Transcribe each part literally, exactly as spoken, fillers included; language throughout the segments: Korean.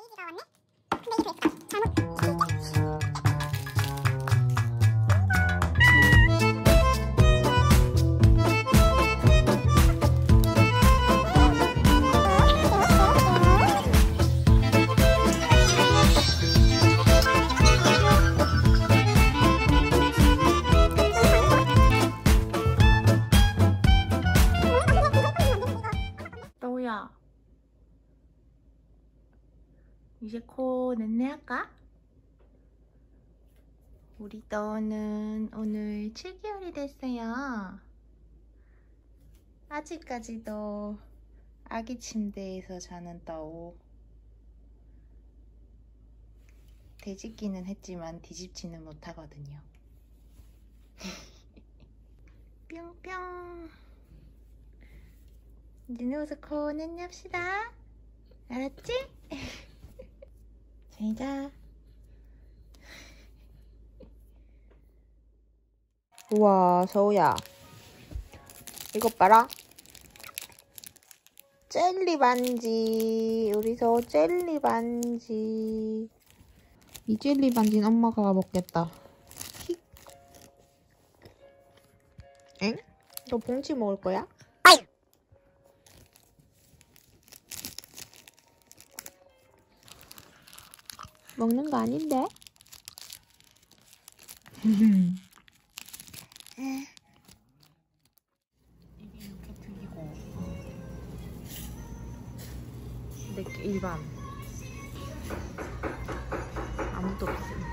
페이지가 왔네? 근데 이게 됐어. 잘못 페이지? 이제 코 낸내할까? 우리 떠는 오늘 칠 개월이 됐어요. 아직까지도 아기 침대에서 자는 떠오. 되짓기는 했지만 뒤집지는 못하거든요. 뿅뿅. 이제 누워서 코 낸냅시다. 알았지? 잘 자. 우와, 서우야. 이것 봐라. 젤리 반지. 우리 서우 젤리 반지. 이 젤리 반지는 엄마가 먹겠다. 킥. 엥? 너 봉지 먹을 거야? 먹는 거 아닌데? 이게 이렇게 들리고 내게 일반 아무도 없습니다.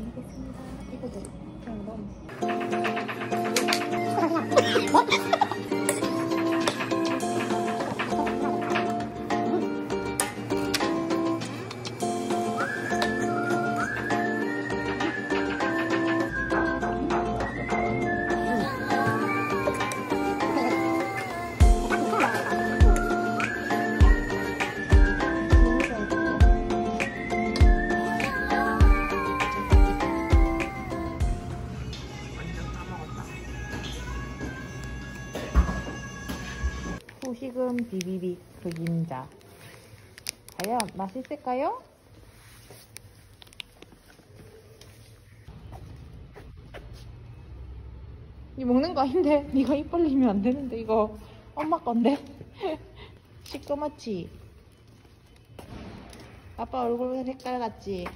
알겠습니다. 이거도 그냥 넣으면 소식은 비비빅 그림자. 과연 맛있을까요? 이 먹는 거 아닌데? 네가 입 벌리면 안 되는데 이거 엄마 건데? 시꺼멓지? 아빠 얼굴 색깔 같지?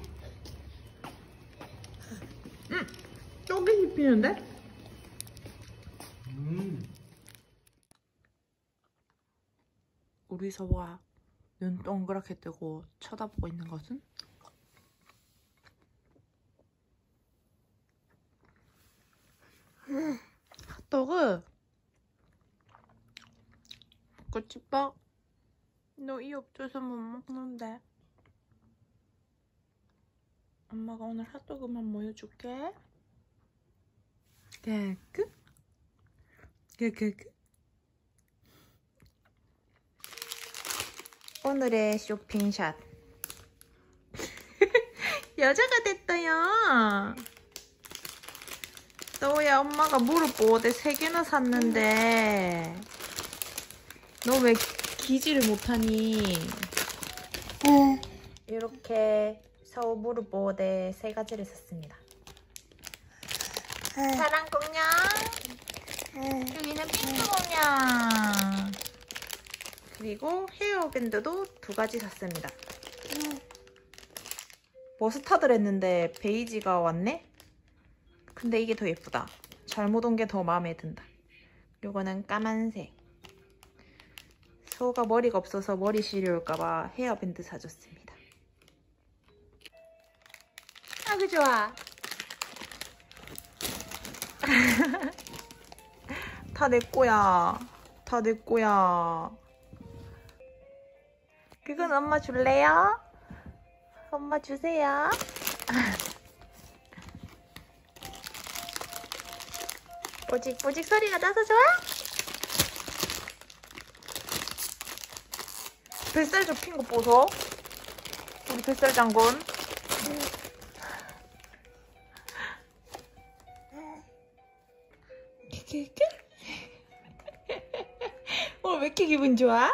음! 쪼개 씹히는데? 음. 우리 서우가 눈 동그랗게 뜨고 쳐다보고 있는 것은? 음, 핫도그! 꼬치밥! 너 이 없어서 못 먹는데. 엄마가 오늘 핫도그만 모여줄게. 개그? 개개그? 오늘의 쇼핑샷. 여자가 됐다요. 너야 엄마가 무릎 보호대 세 개나 샀는데 너 왜 기지를 못하니? 응. 이렇게 서우 무릎 보호대 세 가지를 샀습니다. 응. 사랑 공룡. 응. 여기는 핑크 공룡. 그리고 헤어밴드도 두 가지 샀습니다. 음. 머스타드를 했는데 베이지가 왔네? 근데 이게 더 예쁘다. 잘못 온 게 더 마음에 든다. 요거는 까만색. 서우가 머리가 없어서 머리 시려울까봐 헤어밴드 사줬습니다. 아, 그 좋아. 다 내 거야. 다 내 거야. 그건 엄마 줄래요? 엄마 주세요. 뽀직 뽀직 소리가 나서 좋아? 뱃살 접힌 거 보소. 우리 뱃살 장군. 오늘 왜 이렇게 기분 좋아?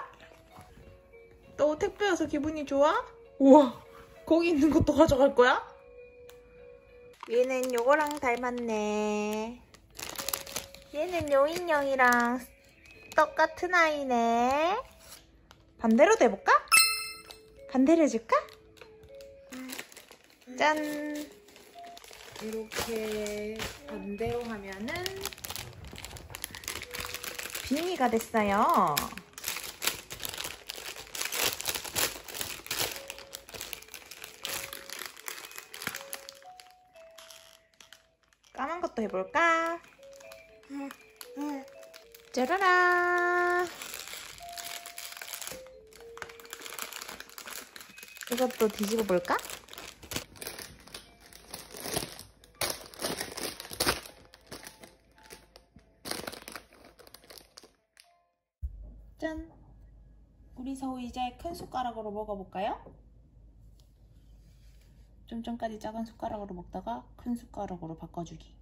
너 택배 와서 기분이 좋아? 우와, 거기 있는 것도 가져갈 거야? 얘는 요거랑 닮았네. 얘는 요 인형이랑 똑같은 아이네. 반대로 대볼까? 반대로 해줄까? 짠! 이렇게 반대로 하면은 비니가 됐어요. 까만 것도 해볼까? 짜라라! 이것도 뒤집어 볼까? 짠! 우리 서우 이제 큰 숟가락으로 먹어볼까요? 좀 전까지 작은 숟가락으로 먹다가 큰 숟가락으로 바꿔주기.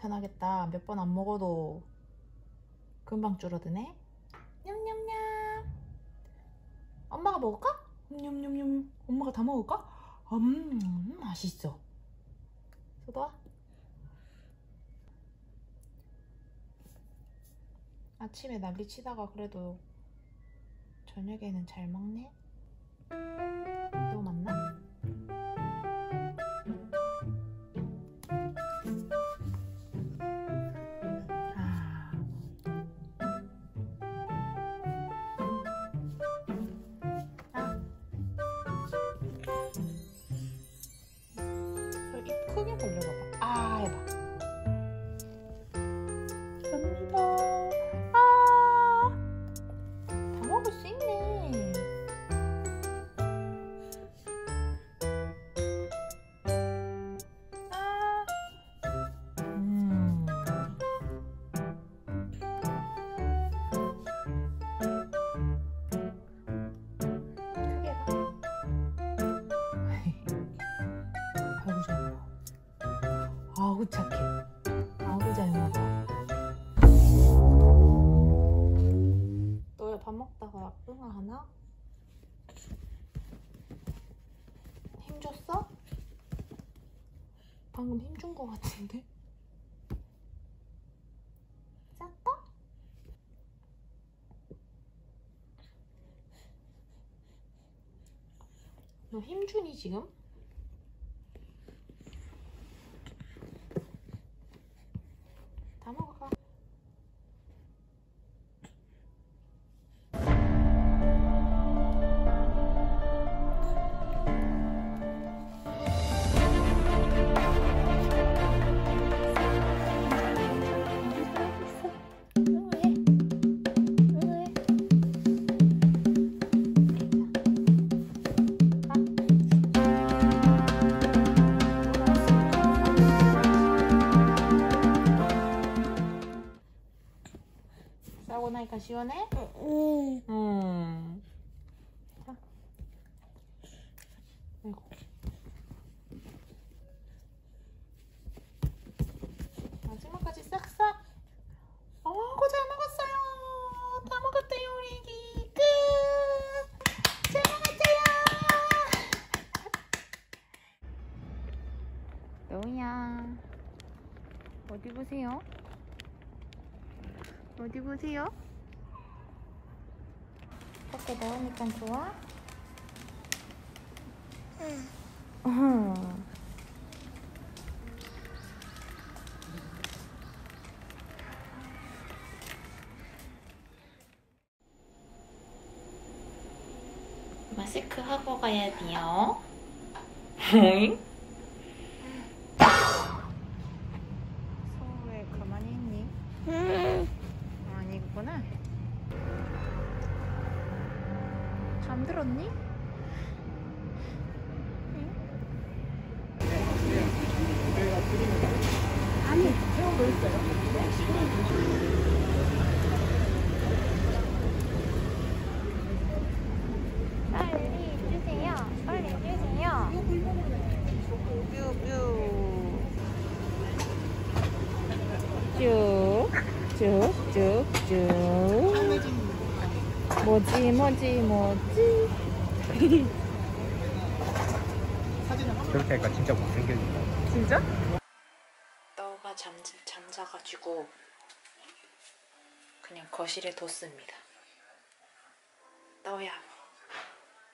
편하겠다. 몇 번 안 먹어도 금방 줄어드네. 냠냠냠. 엄마가 먹을까? 냠냠냠. 엄마가 다 먹을까? 음, 맛있어. 소도아. 아침에 난리치다가 그래도 저녁에는 잘 먹네. 또 만나? 아우 착해. 아우 잘 먹어. 너야 밥 먹다가 나쁜 거 하나? 힘줬어? 방금 힘준 거 같은데? 쌌다? 너 힘주니 지금? 나니까 시원해? 응. 음. 자. 아이고. 마지막까지 싹싹. 어이구 잘 먹었어요. 다 먹었대요 우리 애기. 끝. 잘 먹었대요. 노우야. 어디 보세요? 어디 보세요? 밖에 나오니까 좋아? 응. 어. 마스크 하고 가야 돼요. 응? 서울에 가만히 있니? 응. 아니구나. 잠들었니? 응? 아니, 태운 거 있어요? 쭉쭉. 뭐지 뭐지 뭐지. 그렇게 하니까 진짜 못생겨진다. 진짜? 떠가 잠, 잠자가지고 그냥 거실에 뒀습니다. 떠야,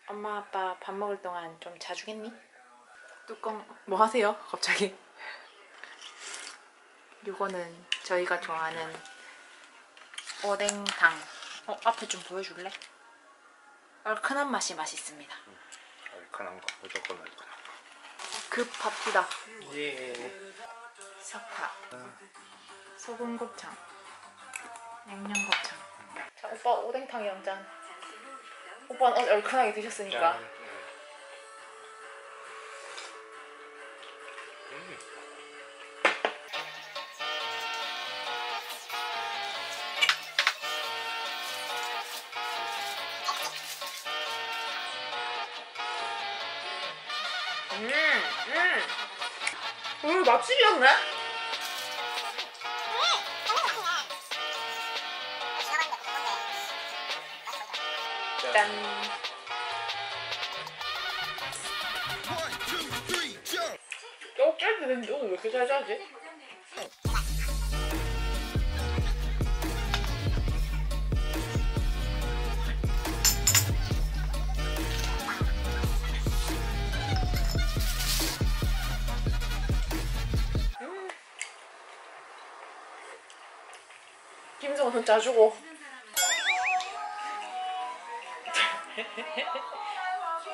엄마 아빠 밥 먹을 동안 좀 자주겠니? 뚜껑 뭐 하세요? 갑자기. 요거는 저희가 좋아하는 오뎅탕. 어, 앞에 좀 보여줄래? 얼큰한 맛이 맛있습니다. 음, 얼큰한 거, 무조건 얼큰한 거. 급 밥이다. 예. 석화, 소금 곱창, 양념 곱창. 자, 오빠 오뎅탕 양잔. 오빠는 얼큰하게 드셨으니까. 짠. 음, 음. 음, 맛집이야, 그래? 짠. 이거 짤 되는데 오늘 왜 이렇게 잘 짜지? 김성은 짜주고.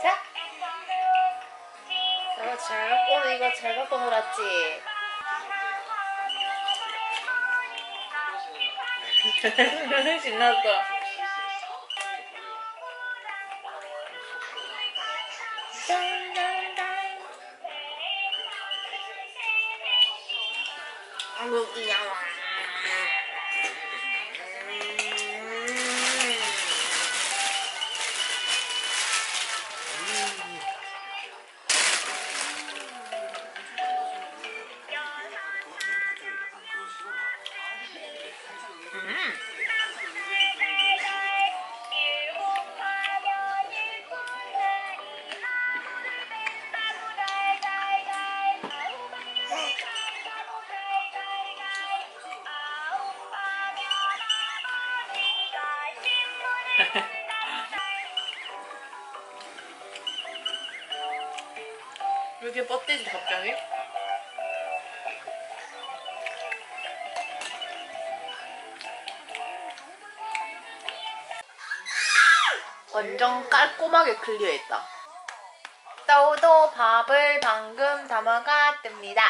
자, 너 잘 갖고 오늘 이거 잘 갖고 놀았지? 신났다. 아이고 귀여워. 왜 이렇게 뻗대지 갑자기? 완전 깔끔하게 클리어했다. 떠우도 밥을 방금 담아갔답니다.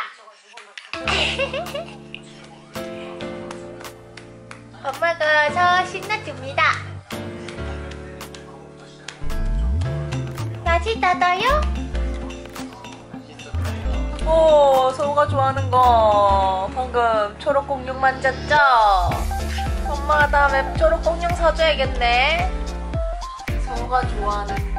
밥 먹어서 신났습니다. 맛있다더요? 오, 서우가 좋아하는 거 방금 초록 공룡 만졌죠? 엄마가 다음에 초록 공룡 사줘야겠네. 서우가 좋아하는